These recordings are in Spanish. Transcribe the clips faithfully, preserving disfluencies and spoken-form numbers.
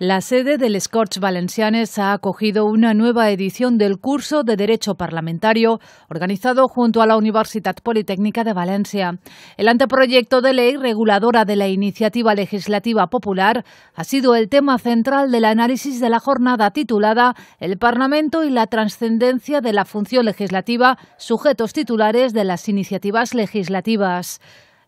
La sede de Les Corts Valencianes ha acogido una nueva edición del curso de Derecho Parlamentario organizado junto a la Universitat Politècnica de València. El anteproyecto de ley reguladora de la Iniciativa Legislativa Popular ha sido el tema central del análisis de la jornada titulada El Parlamento y la trascendencia de la función legislativa, sujetos titulares de las iniciativas legislativas.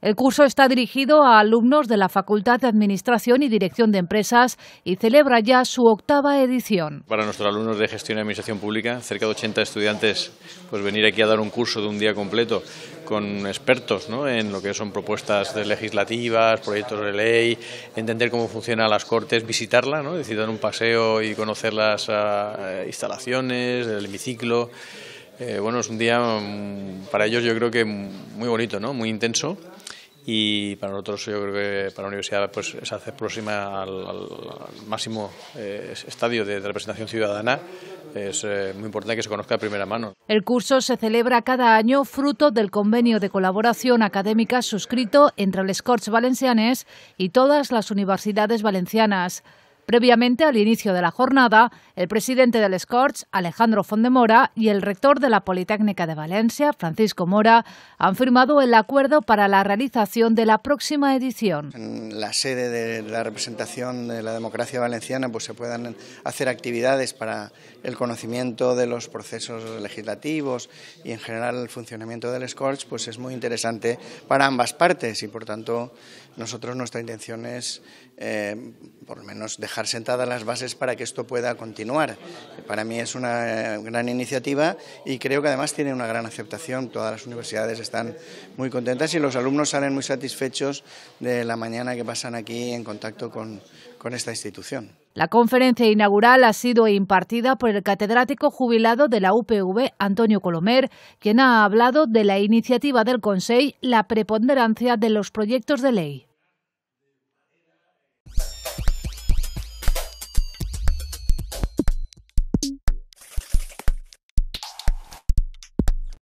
El curso está dirigido a alumnos de la Facultad de Administración y Dirección de Empresas y celebra ya su octava edición. Para nuestros alumnos de Gestión y Administración Pública, cerca de ochenta estudiantes, pues venir aquí a dar un curso de un día completo con expertos, ¿no?, en lo que son propuestas legislativas, proyectos de ley, entender cómo funcionan las Cortes, visitarla, ¿no?, es decir, dar un paseo y conocer las uh, instalaciones, el hemiciclo. Eh, bueno, es un día para ellos yo creo que muy bonito, ¿no?, muy intenso, y para nosotros yo creo que para la universidad pues se hace próxima al, al, al máximo eh, estadio de, de representación ciudadana. Es eh, muy importante que se conozca de primera mano. El curso se celebra cada año fruto del convenio de colaboración académica suscrito entre Les Corts Valencianes y todas las universidades valencianas. Previamente al inicio de la jornada, el presidente de Les Corts, Alejandro Font de Mora, y el rector de la Politécnica de Valencia, Francisco Mora, han firmado el acuerdo para la realización de la próxima edición. En la sede de la representación de la democracia valenciana pues se puedan hacer actividades para el conocimiento de los procesos legislativos y en general el funcionamiento de Les Corts, pues es muy interesante para ambas partes, y por tanto nosotros nuestra intención es eh, por lo menos dejar sentadas las bases para que esto pueda continuar. Para mí es una gran iniciativa y creo que además tiene una gran aceptación. Todas las universidades están muy contentas y los alumnos salen muy satisfechos de la mañana que pasan aquí en contacto con, con esta institución. La conferencia inaugural ha sido impartida por el catedrático jubilado de la U P V, Antonio Colomer, quien ha hablado de la iniciativa del Consell, la preponderancia de los proyectos de ley.